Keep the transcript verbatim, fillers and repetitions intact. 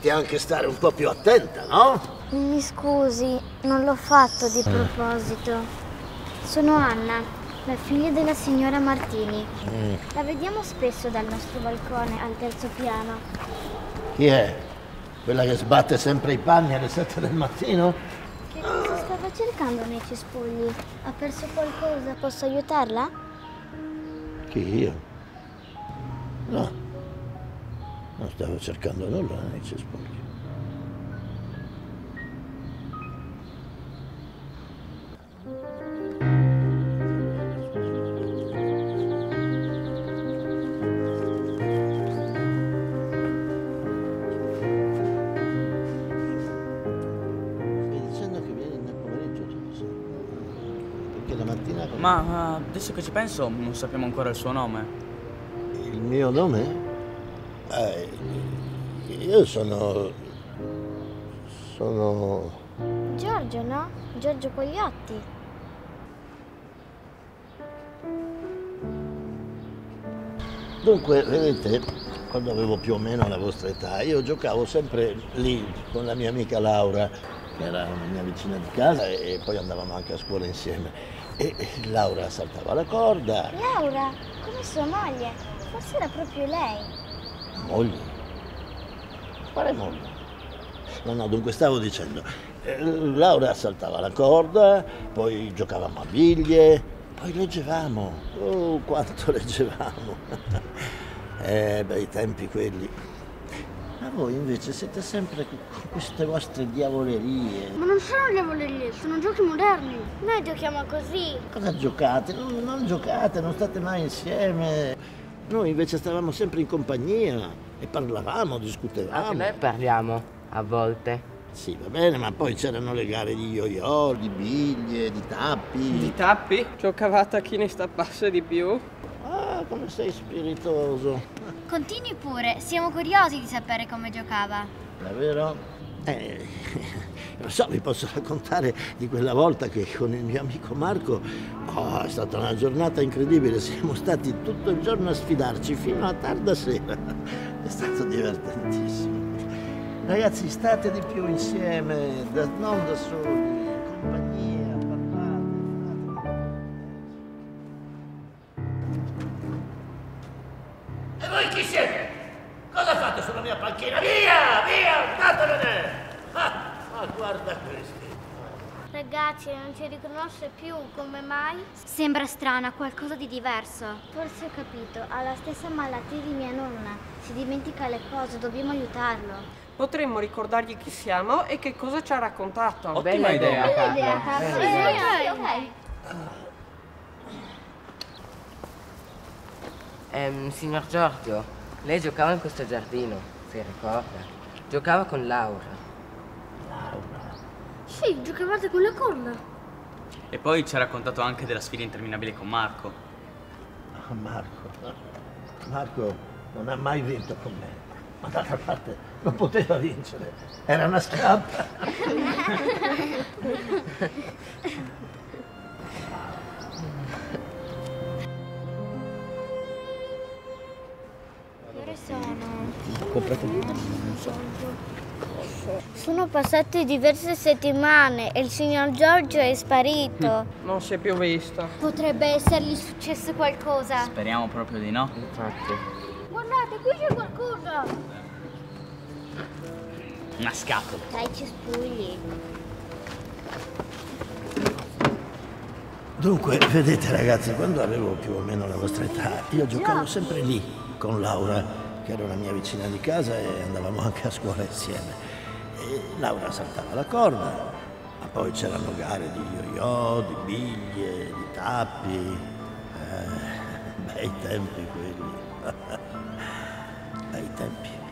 dovresti anche stare un po' più attenta, no? Mi scusi, non l'ho fatto di proposito. Sono Anna, la figlia della signora Martini. Mm. La vediamo spesso dal nostro balcone al terzo piano. Chi è? Quella che sbatte sempre i panni alle sette del mattino? Che cosa stava cercando nei cespugli? Ha perso qualcosa? Posso aiutarla? Chi, io? No, non stavo cercando nulla nei cespugli. Ma adesso che ci penso non sappiamo ancora il suo nome. Il mio nome? Eh, io sono... sono... Giorgio, no? Giorgio Pogliotti. Dunque, vedete, quando avevo più o meno la vostra età, io giocavo sempre lì con la mia amica Laura, che era una mia vicina di casa, e poi andavamo anche a scuola insieme. E Laura saltava la corda. Laura? Come sua moglie? Forse era proprio lei. Moglie? Quale moglie? No, no, dunque stavo dicendo, eh, Laura saltava la corda, poi giocavamo a biglie, poi leggevamo. Oh, quanto leggevamo. Eh, bei tempi quelli. Ma voi invece siete sempre con queste vostre diavolerie. Ma non sono diavolerie, sono giochi moderni. Noi giochiamo così. Cosa giocate? Non, non giocate, non state mai insieme. Noi invece stavamo sempre in compagnia e parlavamo, discutevamo. Anche noi parliamo, a volte. Sì, va bene, ma poi c'erano le gare di yo-yo, di biglie, di tappi. Di tappi? Giocavate a chi ne stappasse di più. Ah, come sei spiritoso. Continui pure, siamo curiosi di sapere come giocava. Davvero? Eh, non so, vi posso raccontare di quella volta che con il mio amico Marco, oh, è stata una giornata incredibile, siamo stati tutto il giorno a sfidarci fino a tarda sera. È stato divertentissimo. Ragazzi, state di più insieme, non da soli. Chi siete? Cosa fate sulla mia panchina? Via, via, andatevene! Ah, ma guarda questi! Ragazzi, non ci riconosce più, come mai? Sembra strana, qualcosa di diverso. Forse ho capito, ha la stessa malattia di mia nonna. Si dimentica le cose, dobbiamo aiutarlo. Potremmo ricordargli chi siamo e che cosa ci ha raccontato. Ottima idea, Carlo. Bella idea, Carlo. Um, signor Giorgio, lei giocava in questo giardino, si ricorda? Giocava con Laura. Laura? Sì, giocavate con la corda. E poi ci ha raccontato anche della sfida interminabile con Marco. Oh, Marco. Marco non ha mai vinto con me, ma d'altra parte non poteva vincere, era una scarpa. Sono passate diverse settimane e il signor Giorgio è sparito. Non si è più visto. Potrebbe essergli successo qualcosa. Speriamo proprio di no. Infatti. Guardate, qui c'è qualcosa. Una scatola. Dai, cespugli. Dunque, vedete ragazzi, quando avevo più o meno la vostra età, io giocavo sempre lì con Laura, che era una mia vicina di casa, e andavamo anche a scuola insieme. E Laura saltava la corda, ma poi c'erano gare di yo-yo, di biglie, di tappi. Eh, bei tempi quelli. Bei tempi.